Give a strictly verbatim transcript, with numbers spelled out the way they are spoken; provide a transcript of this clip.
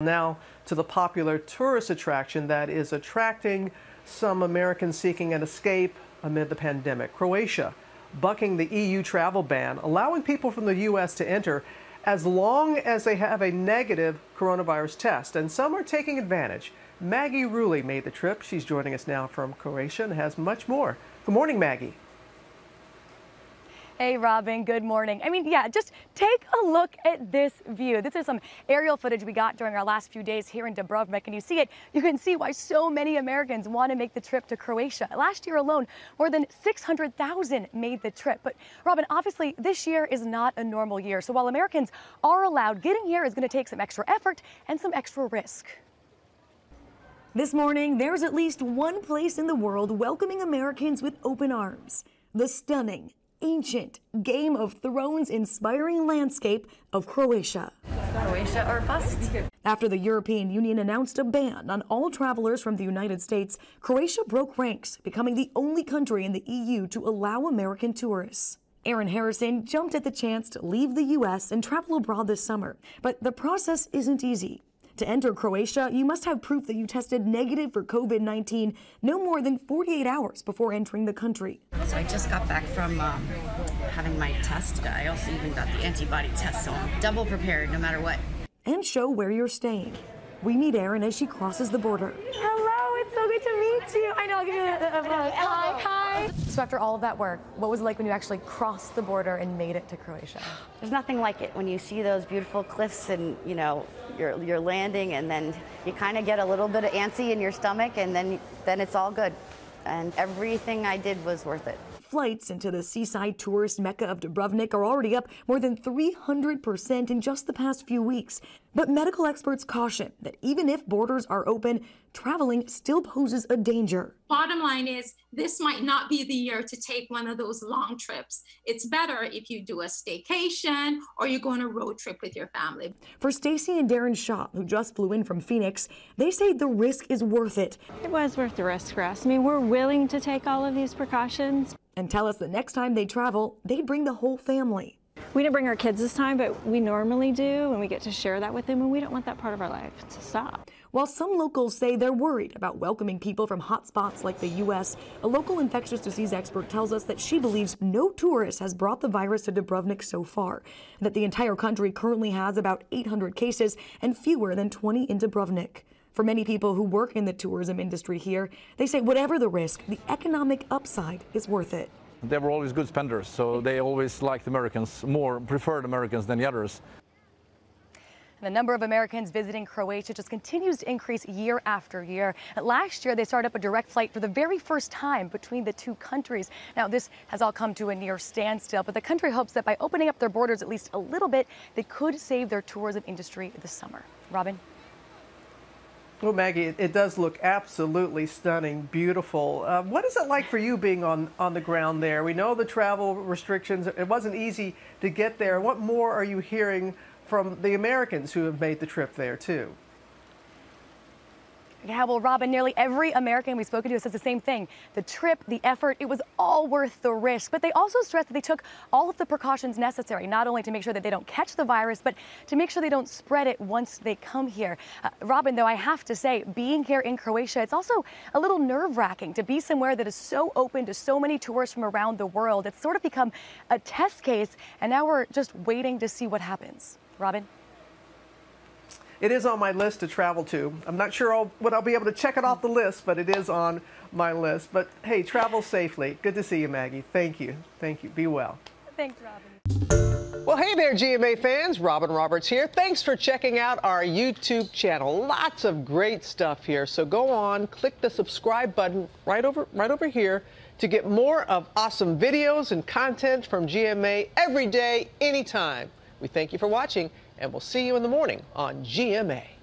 Now to the popular tourist attraction that is attracting some Americans seeking an escape amid the pandemic. Croatia bucking the E U travel ban, allowing people from the U S to enter as long as they have a negative coronavirus test. And some are taking advantage. Maggie Rulli made the trip. She's joining us now from Croatia and has much more. Good morning, Maggie. Hey, Robin, good morning. I mean, yeah, just take a look at this view. This is some aerial footage we got during our last few days here in Dubrovnik, and you see it, you can see why so many Americans want to make the trip to Croatia. Last year alone, more than six hundred thousand made the trip. But, Robin, obviously, this year is not a normal year. So while Americans are allowed, getting here is going to take some extra effort and some extra risk. This morning, there's at least one place in the world welcoming Americans with open arms. The stunning, ancient, Game of Thrones-inspiring landscape of Croatia. Croatia or bust. After the European Union announced a ban on all travelers from the United States, Croatia broke ranks, becoming the only country in the E U to allow American tourists. Aaron Harrison jumped at the chance to leave the U S and travel abroad this summer, but the process isn't easy. To enter Croatia, you must have proof that you tested negative for COVID nineteen no more than forty-eight hours before entering the country. So I just got back from um, having my test. I also even got the antibody test, so I'm double prepared no matter what. And show where you're staying. We meet Erin as she crosses the border. Hello, it's so good to meet you. I know, I'll give you a hug. Hi. So after all of that work, what was it like when you actually crossed the border and made it to Croatia? There's nothing like it when you see those beautiful cliffs and, you know, you're, you're landing, and then you kind of get a little bit of antsy in your stomach, and then, then it's all good. And everything I did was worth it. Flights into the seaside tourist mecca of Dubrovnik are already up more than three hundred percent in just the past few weeks. But medical experts caution that even if borders are open, traveling still poses a danger. Bottom line is, this might not be the year to take one of those long trips. It's better if you do a staycation or you go on a road trip with your family. For Stacy and Darren Shaw, who just flew in from Phoenix, they say the risk is worth it. It was worth the risk for us. I mean, we're willing to take all of these precautions. And tell us the next time they travel, they'd bring the whole family. We didn't bring our kids this time, but we normally do, and we get to share that with them, and we don't want that part of our life to stop. While some locals say they're worried about welcoming people from hot spots like the U S, a local infectious disease expert tells us that she believes no tourist has brought the virus to Dubrovnik so far, that the entire country currently has about eight hundred cases and fewer than twenty in Dubrovnik. For many people who work in the tourism industry here, they say whatever the risk, the economic upside is worth it. They were always good spenders, so they always liked Americans more, preferred Americans than the others. And the number of Americans visiting Croatia just continues to increase year after year. Last year, they started up a direct flight for the very first time between the two countries. Now, this has all come to a near standstill, but the country hopes that by opening up their borders at least a little bit, they could save their tourism industry this summer. Robin? Well, Maggie, it does look absolutely stunning, beautiful. Uh, what is it like for you being on, on the ground there? We know the travel restrictions. It wasn't easy to get there. What more are you hearing from the Americans who have made the trip there, too? Yeah, well, Robin, nearly every American we've spoken to says the same thing. The trip, the effort, it was all worth the risk. But they also stress that they took all of the precautions necessary, not only to make sure that they don't catch the virus, but to make sure they don't spread it once they come here. Uh, Robin, though, I have to say, being here in Croatia, it's also a little nerve-wracking to be somewhere that is so open to so many tourists from around the world. It's sort of become a test case, and now we're just waiting to see what happens. Robin? It is on my list to travel to. I'm not sure I'll, what I'll be able to check it off the list, but it is on my list. But hey, travel safely. Good to see you, Maggie. Thank you. Thank you. Be well. Thanks, Robin. Well, hey there, G M A fans. Robin Roberts here. Thanks for checking out our YouTube channel. Lots of great stuff here. So go on, click the subscribe button right over, right over here to get more of awesome videos and content from G M A every day, anytime. We thank you for watching, and we'll see you in the morning on G M A.